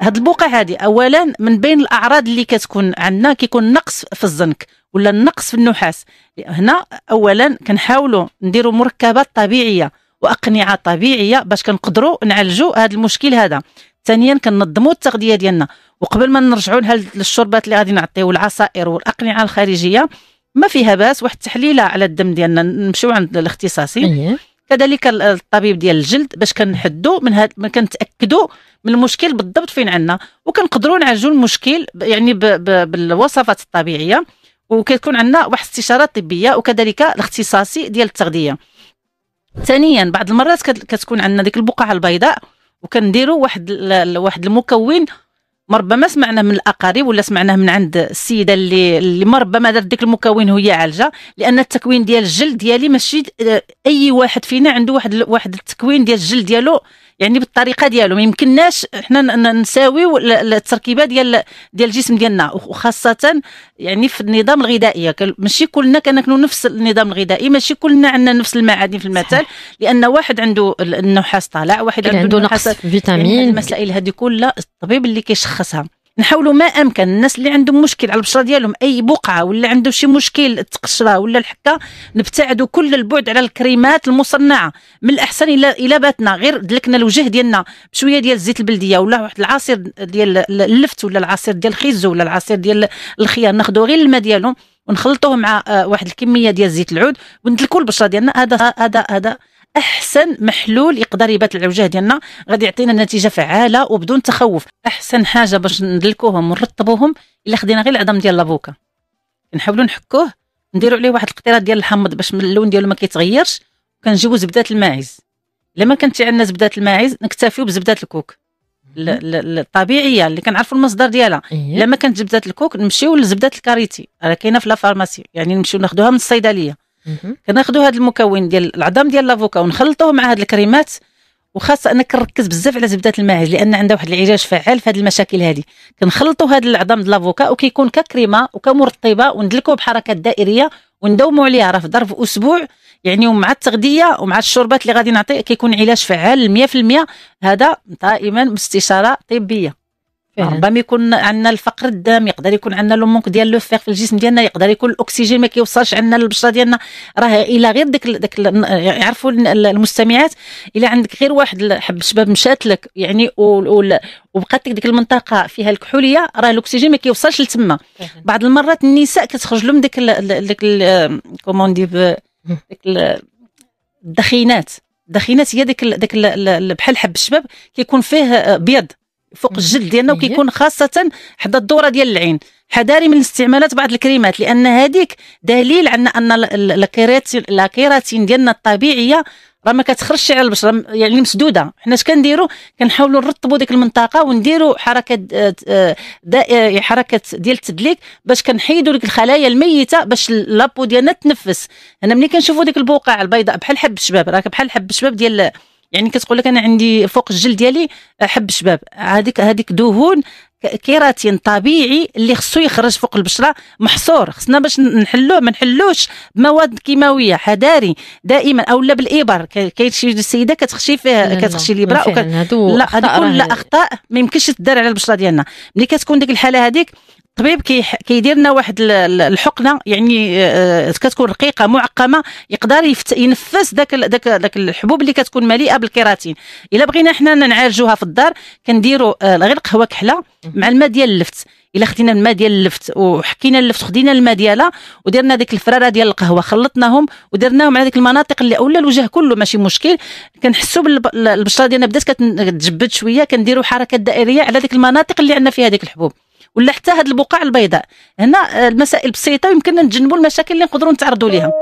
هاد البقع هادي اولا من بين الاعراض اللي كتكون عندنا كيكون نقص في الزنك ولا النقص في النحاس. هنا اولا كنحاولوا نديروا مركبات طبيعيه واقنعه طبيعيه باش كنقدروا نعالجوا هذا المشكل هذا. ثانيا كننظموا التغذيه ديالنا، وقبل ما نرجعوا للشربات اللي غادي نعطيو العصائر والاقنعه الخارجيه ما فيها باس، واحد التحليله على الدم ديالنا نمشيو عند الاختصاصي كذلك الطبيب ديال الجلد باش كنحدوا من هاد كنتاكدوا من المشكل بالضبط فين عندنا وكنقدروا نعالجوا المشكل يعني بالوصفات الطبيعيه، وكتكون عندنا واحد استشاره طبيه وكذلك الاختصاصي ديال التغذيه. ثانيا بعض المرات كتكون عندنا ديك البقعه البيضاء وكنديروا واحد المكون ربما سمعناه من الاقارب ولا سمعناه من عند السيده اللي ربما دارت ديك المكون وهي عالجه، لان التكوين ديال الجلد ديالي ماشي اي واحد فينا عنده واحد التكوين ديال الجلد ديالو يعني بالطريقه ديالو، ما يمكنناش حنا نساويو التركيبه ديال الجسم ديالنا، وخاصه يعني في النظام الغذائي ماشي كلنا كناكلو نفس النظام الغذائي، ماشي كلنا عندنا نفس المعادن في المثل، لان واحد عنده النحاس طالع، واحد عنده نقص فيتامين، يعني المسائل هذه كلها الطبيب اللي كيشخصها. نحاولوا ما امكن الناس اللي عندهم مشكل على البشره ديالهم اي بقعه ولا عندهم شي مشكل تقشره ولا الحكه نبتعدوا كل البعد على الكريمات المصنعه، من الاحسن الى باتنا غير دلكنا الوجه ديالنا بشويه ديال زيت البلديه ولا واحد العصير ديال اللفت ولا العصير ديال الخيزو ولا العصير ديال الخيار، ناخذوا غير الماء ديالهم ونخلطوه مع واحد الكميه ديال زيت العود وندلكوا البشره ديالنا. هذا احسن محلول يقدر يبات على الوجه ديالنا، غادي يعطينا نتيجه فعاله وبدون تخوف. احسن حاجه باش ندلكوهم ونرطبوهم الا خدينا غير العظم ديال لابوكا نحاولوا نحكوه، نديروا عليه واحد القطيرات ديال الحامض باش من اللون ديالو ما كيتغيرش، وكنجيبوا زبده الماعز. الا ما كانت عندنا زبده الماعز نكتفيو بزبده الكوك الطبيعيه اللي كنعرفوا المصدر ديالها. الا ما كانت زبده الكوك نمشيو لزبده الكاريتي راه كاينه في لافارماسي، يعني نمشيو ناخذوها من الصيدليه. كناخذوا هذا المكون ديال العظام ديال لافوكا ونخلطوه مع هاد الكريمات، وخاصه انا كنركز بزاف على زبده الماعز لان عندها واحد العلاج فعال في هاد المشاكل هذه. كنخلطوا هاد العظام ديال لافوكا وكيكون ككريمه وكمرطبه وندلكوه بحركات دائريه ونداوموا عليها راه في ظرف اسبوع، يعني ومع التغذيه ومع الشربات اللي غادي نعطي كيكون علاج فعال 100%. هذا دائما باستشاره طبيه. ربما يكون عندنا الفقر الدم، يقدر يكون عندنا لومونك ديال لو فيغ في الجسم ديالنا، يقدر يكون الاكسجين ما كيوصلش عندنا للبشره ديالنا، راه الى غير داك يعرفوا المستمعات الى عندك غير واحد حب شباب مشات لك يعني وبقات لك ديك المنطقه فيها الكحوليه راه الاكسجين ما كيوصلش لتما. بعض المرات النساء كتخرج لهم داك كومون دي داك الدخينات هي داك بحال حب الشباب كيكون فيه بيض فوق الجلد ديالنا وكيكون خاصه حدا الدوره ديال العين. حذاري من استعمالات بعض الكريمات لان هذيك دليل على ان الكيراتين ديالنا الطبيعيه راه ما كتخرجش على البشره، يعني مسدوده. حنا اش كنديروا كنحاولوا نرطبوا ديك المنطقه ونديروا حركه ديال التدليك باش كنحيدوا ديك الخلايا الميته باش لابو ديالنا تنفس. انا ملي كنشوفوا ديك البقع البيضاء بحال حب الشباب، راه بحال حب الشباب ديال يعني كتقول لك انا عندي فوق الجلد ديالي حب شباب، هذيك دهون كيراتين طبيعي اللي خصو يخرج فوق البشره محصور، خصنا باش نحلوه ما نحلوش بمواد كيماويه. حذاري دائما اولا بالابر، كاين شي السيده كتخشي فيها كتخشي الابره لا هذه كلها اخطاء ما يمكنش تدار على البشره ديالنا. ملي كتكون ديك الحاله هذيك الطبيب كيدير لنا واحد الحقنه يعني كتكون رقيقه معقمه يقدر ينفس داك الحبوب اللي كتكون مليئه بالكيراتين. الا بغينا حنا نعالجوها في الدار كنديروا غير قهوه كحله مع الماء ديال اللفت. الا خدينا الماء ديال اللفت وحكينا اللفت خدينا الماء ديالها ودرنا ديك الفراره ديال القهوه خلطناهم ودرناهم على ديك المناطق اللي اولا الوجه كله ماشي مشكل، كنحسوا بالبشره ديالنا بدات كتجبد شويه كنديروا حركات دائريه على ديك المناطق اللي عندنا فيها ديك الحبوب ولا حتى هاد البقع البيضاء. هنا المسائل بسيطه ويمكننا نتجنبوا المشاكل اللي نقدروا نتعرضوا ليها.